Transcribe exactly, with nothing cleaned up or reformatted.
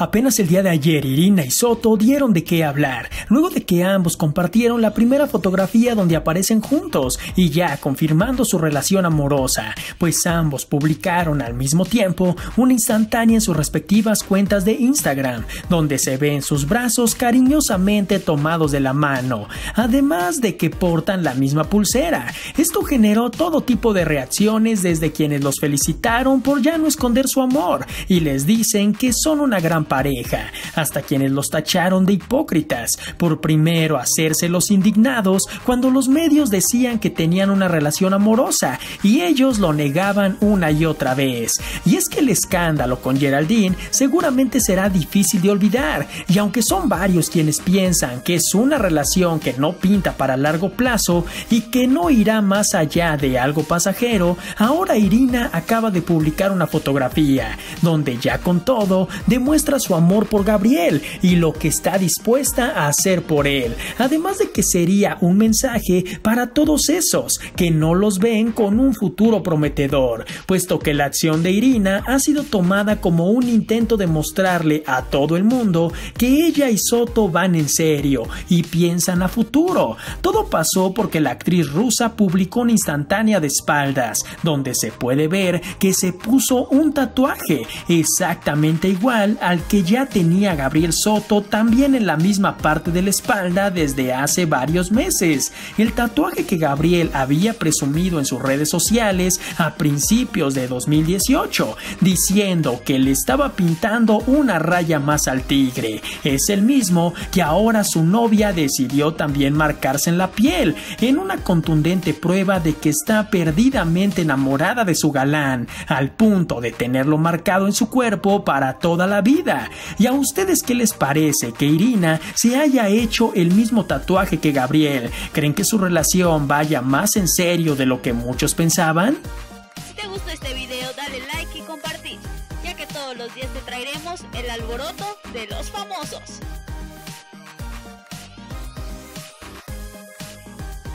Apenas el día de ayer, Irina y Soto dieron de qué hablar, luego de que ambos compartieron la primera fotografía donde aparecen juntos y ya confirmando su relación amorosa, pues ambos publicaron al mismo tiempo una instantánea en sus respectivas cuentas de Instagram, donde se ven sus brazos cariñosamente tomados de la mano, además de que portan la misma pulsera. Esto generó todo tipo de reacciones desde quienes los felicitaron por ya no esconder su amor y les dicen que son una gran pareja, hasta quienes los tacharon de hipócritas por primero hacerse los indignados cuando los medios decían que tenían una relación amorosa y ellos lo negaban una y otra vez. Y es que el escándalo con Geraldine seguramente será difícil de olvidar, y aunque son varios quienes piensan que es una relación que no pinta para largo plazo y que no irá más allá de algo pasajero, ahora Irina acaba de publicar una fotografía donde ya con todo demuestra su amor por Gabriel y lo que está dispuesta a hacer por él, además de que sería un mensaje para todos esos que no los ven con un futuro prometedor, puesto que la acción de Irina ha sido tomada como un intento de mostrarle a todo el mundo que ella y Soto van en serio y piensan a futuro. Todo pasó porque la actriz rusa publicó una instantánea de espaldas, donde se puede ver que se puso un tatuaje exactamente igual al que ya tenía Gabriel Soto también en la misma parte de la espalda desde hace varios meses. El tatuaje que Gabriel había presumido en sus redes sociales a principios de dos mil dieciocho, diciendo que le estaba pintando una raya más al tigre. Es el mismo que ahora su novia decidió también marcarse en la piel, en una contundente prueba de que está perdidamente enamorada de su galán, al punto de tenerlo marcado en su cuerpo para toda la vida. ¿Y a ustedes qué les parece que Irina se haya hecho el mismo tatuaje que Gabriel? ¿Creen que su relación vaya más en serio de lo que muchos pensaban? Si te gustó este video, dale like y compartir, ya que todos los días te traeremos El Alboroto de los Famosos.